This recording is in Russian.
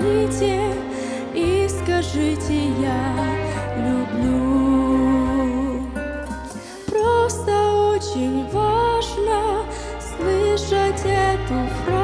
Позвоните и скажите: я люблю. Просто очень важно слышать эту фразу.